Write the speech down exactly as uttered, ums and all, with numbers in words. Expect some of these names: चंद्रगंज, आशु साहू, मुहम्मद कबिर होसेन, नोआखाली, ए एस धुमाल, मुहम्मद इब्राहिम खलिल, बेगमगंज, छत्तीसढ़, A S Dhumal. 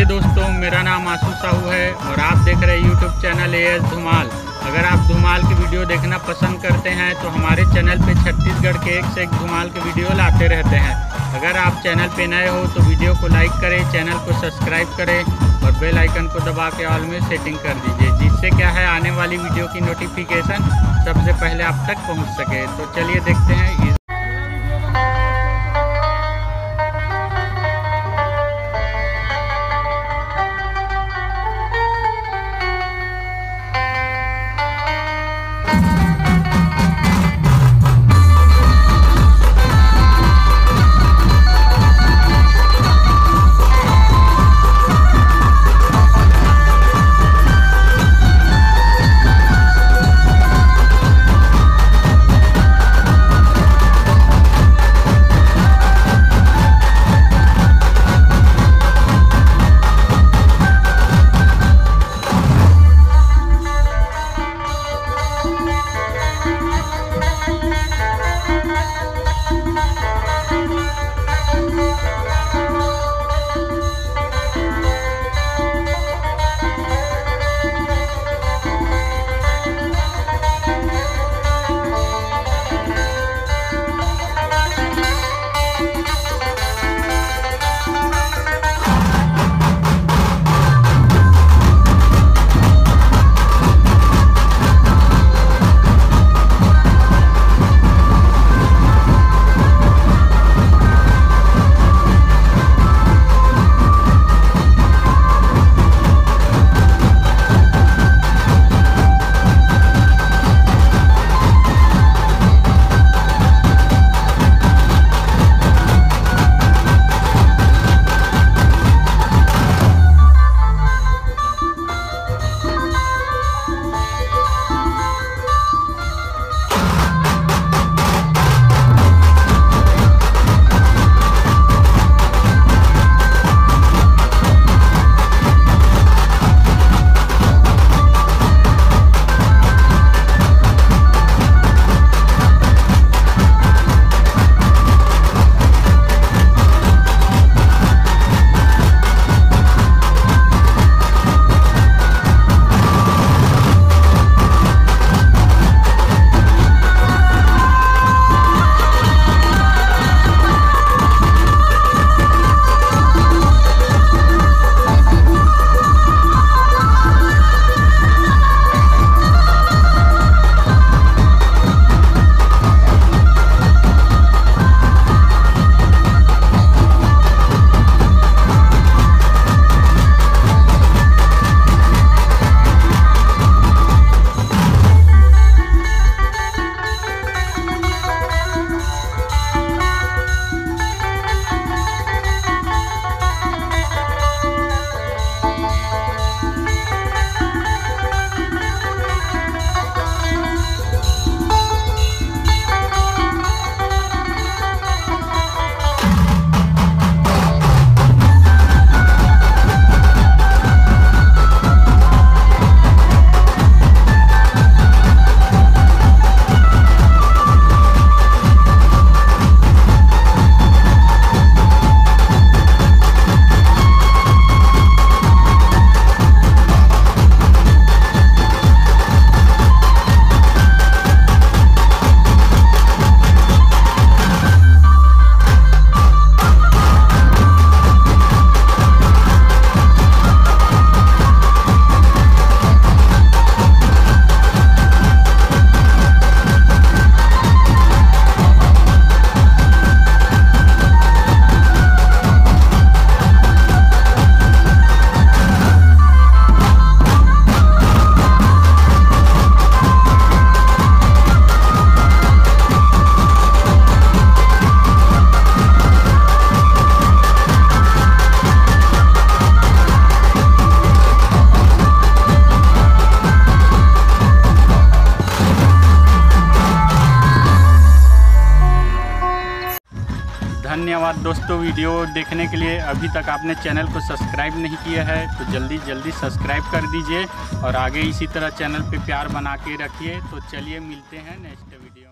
नमस्ते दोस्तों, मेरा नाम आशु साहू है और आप देख रहे हैं YouTube channel ए एस धुमाल। अगर आप धुमाल की वीडियो देखना पसंद करते हैं तो हमारे चैनल पे छत्तीसगढ़ के एक से एक धुमाल के वीडियो लाते रहते हैं। अगर आप चैनल पे नए हो तो वीडियो को लाइक करें, चैनल को सब्सक्राइब करें और बेल आइकन को दबा के ऑल में सेटिंग कर दीजिए, जिससे क्या है आने वाली वीडियो की नोटिफिकेशन सबसे पहले आप तक पहुँच सके। तो चलिए देखते हैं। धन्यवाद दोस्तों वीडियो देखने के लिए। अभी तक आपने चैनल को सब्सक्राइब नहीं किया है तो जल्दी जल्दी सब्सक्राइब कर दीजिए और आगे इसी तरह चैनल पे प्यार बना के रखिए। तो चलिए मिलते हैं नेक्स्ट वीडियो।